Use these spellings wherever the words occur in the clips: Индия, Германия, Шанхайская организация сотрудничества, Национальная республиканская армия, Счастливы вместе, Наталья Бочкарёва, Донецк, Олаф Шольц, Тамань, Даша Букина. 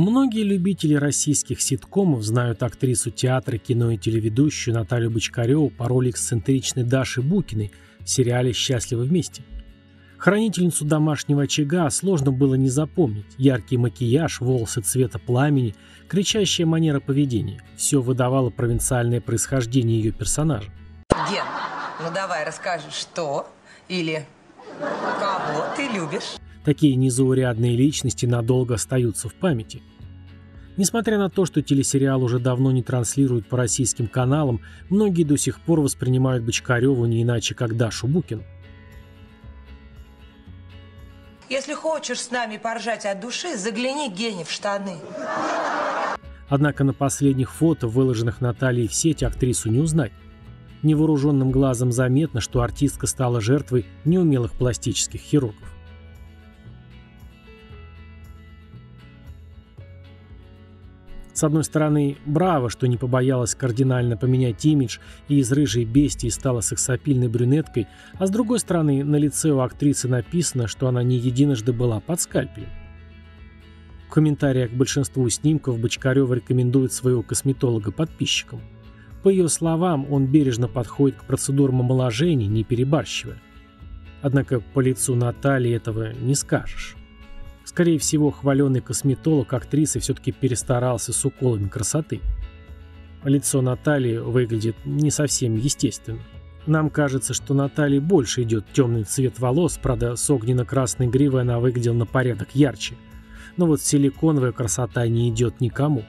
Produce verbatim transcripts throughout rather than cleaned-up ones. Многие любители российских ситкомов знают актрису театра, кино и телеведущую Наталью Бочкарёву по роли эксцентричной Даши Букиной в сериале «Счастливы вместе». Хранительницу домашнего очага сложно было не запомнить. Яркий макияж, волосы цвета пламени, кричащая манера поведения – все выдавало провинциальное происхождение ее персонажа. Ген, ну давай расскажи, что или кого ты любишь? Такие незаурядные личности надолго остаются в памяти. Несмотря на то, что телесериал уже давно не транслируют по российским каналам, многие до сих пор воспринимают Бочкарёву не иначе, как Дашу Букину. Если хочешь с нами поржать от души, загляни, Гене, в штаны. Однако на последних фото, выложенных Натальей в сеть, актрису не узнать. Невооруженным глазом заметно, что артистка стала жертвой неумелых пластических хирургов. С одной стороны, браво, что не побоялась кардинально поменять имидж и из рыжей бестии стала сексапильной брюнеткой, а с другой стороны, на лице у актрисы написано, что она не единожды была под скальпелем. В комментариях к большинству снимков Бочкарёва рекомендует своего косметолога подписчикам. По ее словам, он бережно подходит к процедурам омоложения, не перебарщивая. Однако по лицу Натальи этого не скажешь. Скорее всего, хваленый косметолог актрисы все-таки перестарался с уколами красоты. Лицо Натальи выглядит не совсем естественно. Нам кажется, что Наталье больше идет темный цвет волос, правда, с огненно-красной гривой она выглядела на порядок ярче. Но вот силиконовая красота не идет никому.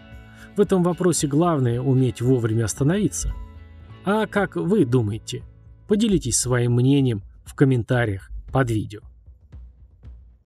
В этом вопросе главное – уметь вовремя остановиться. А как вы думаете? Поделитесь своим мнением в комментариях под видео.